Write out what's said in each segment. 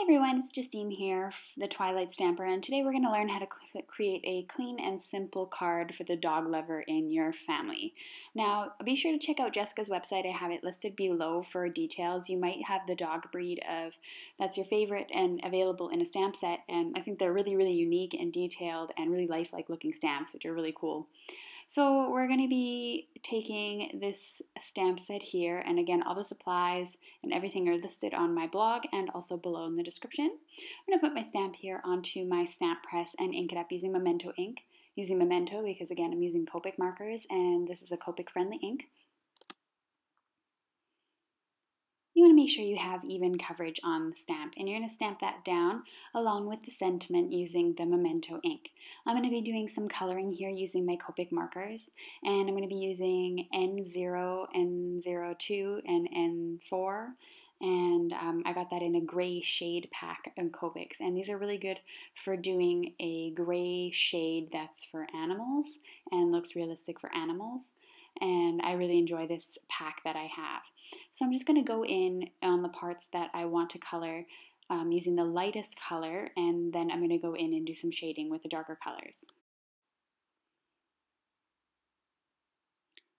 Hey everyone, it's Justine here, the Twilight Stamper, and today we're going to learn how to create a clean and simple card for the dog lover in your family. Now, be sure to check out Jessica's website. I have it listed below for details. You might have the dog breed that's your favorite and available in a stamp set, and I think they're really, really unique and detailed and really lifelike looking stamps, which are really cool. So we're going to be taking this stamp set here, and again, all the supplies and everything are listed on my blog and also below in the description. I'm going to put my stamp here onto my stamp press and ink it up using Memento ink. Using Memento because, again, I'm using Copic markers, and this is a Copic-friendly ink. You want to make sure you have even coverage on the stamp, and you're going to stamp that down along with the sentiment using the Memento ink. I'm going to be doing some coloring here using my Copic markers, and I'm going to be using N0, N02, and N4, and I got that in a gray shade pack in Copics, and these are really good for doing a gray shade that's for animals and looks realistic for animals. And I really enjoy this pack that I have. So I'm just going to go in on the parts that I want to color using the lightest color, and then I'm going to go in and do some shading with the darker colors.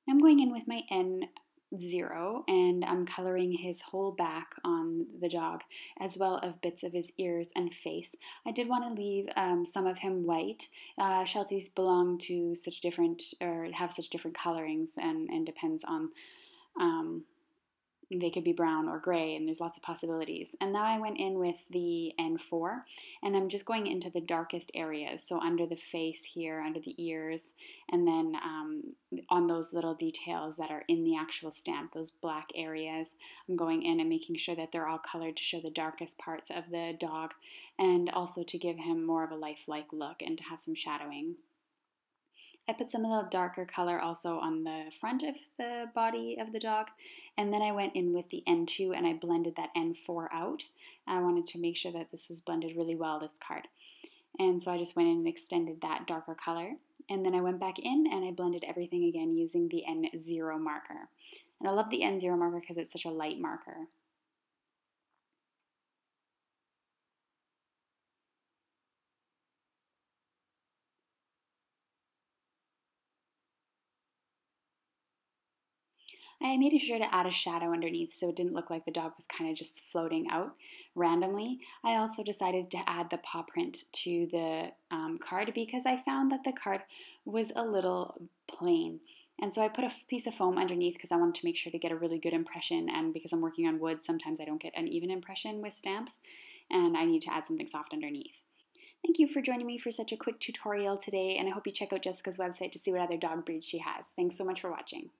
I'm going in with my N0, and I'm coloring his whole back on the dog, as well as bits of his ears and face. I did want to leave some of him white. Shelties belong to such different, or have such different colorings, and depends on, they could be brown or gray, and there's lots of possibilities. And now I went in with the N4, and I'm just going into the darkest areas, so under the face here, under the ears, and then on those little details that are in the actual stamp, those black areas. I'm going in and making sure that they're all colored to show the darkest parts of the dog, and also to give him more of a lifelike look and to have some shadowing. I put some of the darker color also on the front of the body of the dog, and then I went in with the N2 and I blended that N4 out. I wanted to make sure that this was blended really well, this card. And so I just went in and extended that darker color, and then I went back in and I blended everything again using the N0 marker. And I love the N0 marker because it's such a light marker. I made sure to add a shadow underneath so it didn't look like the dog was kind of just floating out randomly. I also decided to add the paw print to the card because I found that the card was a little plain. And so I put a piece of foam underneath because I wanted to make sure to get a really good impression, and because I'm working on wood, sometimes I don't get an even impression with stamps, and I need to add something soft underneath. Thank you for joining me for such a quick tutorial today, and I hope you check out Jessica's website to see what other dog breeds she has. Thanks so much for watching.